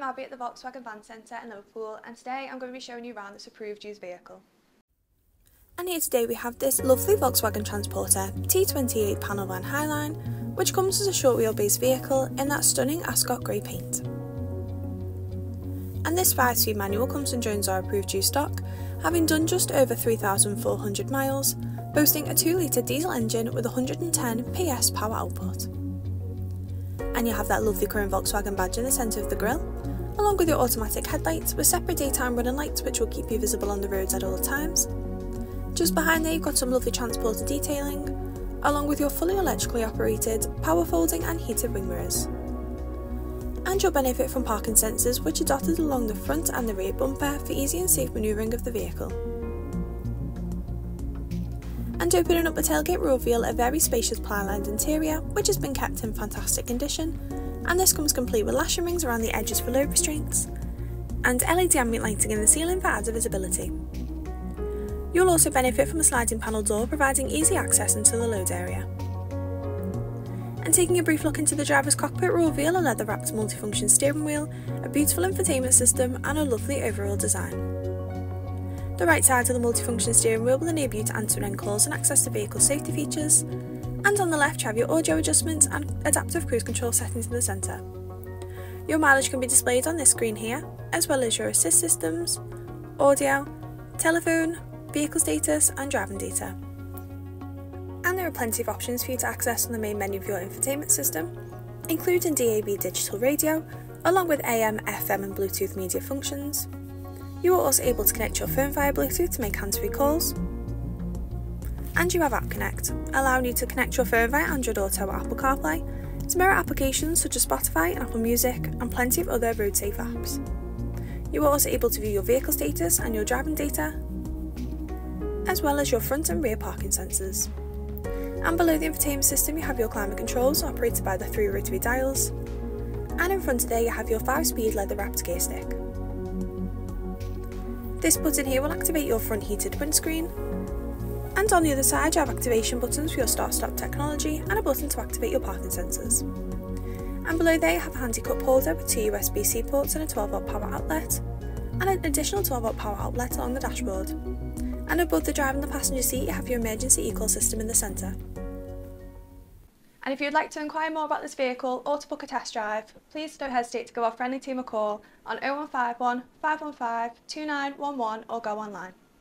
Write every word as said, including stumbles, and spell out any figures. I'm Abby at the Volkswagen Van Centre in Liverpool, and today I'm going to be showing you around this approved used vehicle. And here today we have this lovely Volkswagen Transporter T twenty-eight panel van Highline, which comes as a short wheelbase vehicle in that stunning Ascot Grey paint. And this five-speed manual comes and joins our approved used stock, having done just over three thousand four hundred miles, boasting a two litre diesel engine with one hundred and ten P S power output. And you have that lovely chrome Volkswagen badge in the centre of the grille, along with your automatic headlights with separate daytime running lights which will keep you visible on the roads at all times. Just behind there you've got some lovely Transporter detailing, along with your fully electrically operated, power folding and heated wing mirrors. And you'll benefit from parking sensors which are dotted along the front and the rear bumper for easy and safe manoeuvring of the vehicle. And opening up the tailgate will reveal a very spacious ply-lined interior which has been kept in fantastic condition, and this comes complete with lashing rings around the edges for load restraints and L E D ambient lighting in the ceiling for added visibility. You'll also benefit from a sliding panel door providing easy access into the load area. And taking a brief look into the driver's cockpit will reveal a leather-wrapped multifunction steering wheel, a beautiful infotainment system and a lovely overall design. The right side of the multifunction steering wheel will enable you to answer and end calls and access the vehicle's safety features, and on the left you have your audio adjustments and adaptive cruise control settings in the centre. Your mileage can be displayed on this screen here, as well as your assist systems, audio, telephone, vehicle status and driving data. And there are plenty of options for you to access on the main menu of your infotainment system, including D A B digital radio, along with A M, F M and Bluetooth media functions. You are also able to connect your phone via Bluetooth to make hands-free calls. And you have App Connect, allowing you to connect your phone via Android Auto or Apple CarPlay to mirror applications such as Spotify and Apple Music and plenty of other road-safe apps. You are also able to view your vehicle status and your driving data, as well as your front and rear parking sensors. And below the infotainment system you have your climate controls operated by the three rotary dials, and in front of there you have your five-speed leather-wrapped gear stick. This button here will activate your front heated windscreen, and on the other side you have activation buttons for your start-stop technology and a button to activate your parking sensors. And below there you have a handy cup holder with two U S B C ports and a twelve volt power outlet, and an additional twelve volt power outlet along the dashboard. And above the driver and the passenger seat you have your emergency e-call system in the centre. And if you'd like to inquire more about this vehicle or to book a test drive, please don't hesitate to give our friendly team a call on oh one five one, five one five, two nine one one or go online.